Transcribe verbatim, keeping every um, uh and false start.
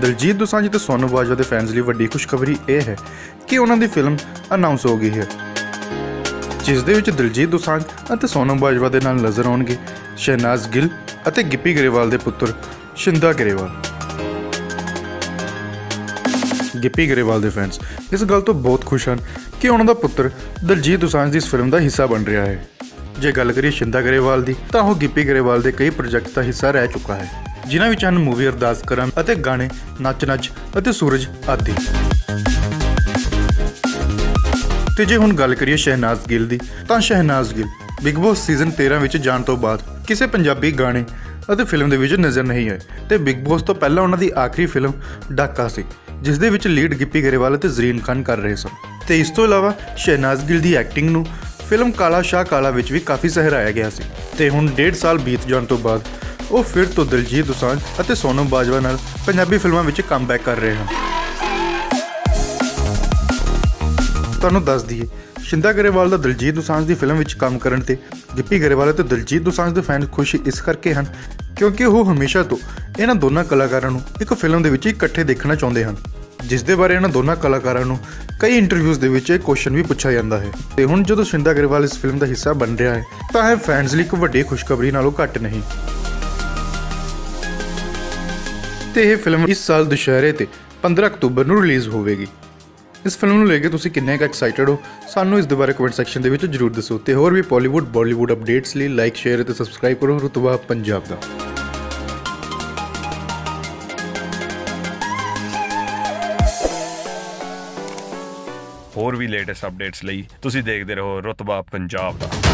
दिलजीत दुसांझ ते सोनम बाजवा के फैनस लिए वड्डी खुशखबरी यह है कि उन्होंने फिल्म अनाउंस हो गई है, जिस दे विच दिलजीत दुसांझ और सोनम बाजवा के नाल नज़र आउणगे शहनाज गिल और गिप्पी गरेवाल के पुत्र शिंदा गरेवाल। गिप्पी गरेवाल के फैनस इस गल तो बहुत खुश हैं कि उन्होंने पुत्र दिलजीत दुसांझ की इस फिल्म का हिस्सा बन रहा है। जे गल करिए शिंदा गरेवाल की, तो वह गिप्पी गरेवाल के कई प्रोजेक्ट का हिस्सा रह चुका है, जिन्होंने हन मूवी अरदास करम अते गाने नच नच अते सूरज आदि। तो जे हुण गल करिए शहनाज गिल की, तो Shehnaaz Gill Bigg Boss season तेरह विच जाण तो बाद किसी पंजाबी गाने अते फिल्म दे विच नज़र नहीं आए। तो बिग बॉस तो पहला उन्होंने आखिरी फिल्म डाका सी, जिस दे विच लीड गिप्पी गरेवाल अते जरीन खान कर रहे सन। तो इस तो इलावा शहनाज गिल की एक्टिंग नूं फिल्म काला शा काला विच भी काफ़ी सहराया गया सी। तो हुण डेढ़ साल बीत जाण तो बाद वो फिर तो दिलजीत दुसांझ और सोनम बाजवा नाल पंजाबी फिल्मों में कमबैक कर रहे हैं। तुहानूं दस दीए शिंदा गरेवाल का दिलजीत दुसांझ की फिल्म में काम करने ते गिप्पी गरेवाल तो दिलजीत दुसांझ के फैन खुश इस करके हैं क्योंकि वो हमेशा तो इन्होंने दोनों कलाकारों को एक फिल्म के इकट्ठे देखना चाहते हैं, जिस दे बारे इन्होंने दोनों कलाकारों को कई इंटरव्यूज़ के क्वेश्चन भी पूछा जाता है। तो हुण जदों शिंदा गरेवाल इस फिल्म का हिस्सा बन रहा है, तो यह फैनस लिए एक वड्डी खुशखबरी नालों घट नहीं। तो यह फिल्म इस साल दुशहरे ते पंद्रह अक्तूबर को रिलीज़ होगी। इस फिल्म को लेके तुसीं किन्ने क एक्साइटेड हो, सानू इस दे बारे कमेंट सैक्शन दे विच जरूर दसो। तो होर भी बॉलीवुड बॉलीवुड अपडेट्स लिए लाइक शेयर ते सबसक्राइब करो रुतबा पंजाब दा। होर भी लेटेस्ट अपडेट्स लिए तुसीं देखदे रहो रुतबा पंजाब दा।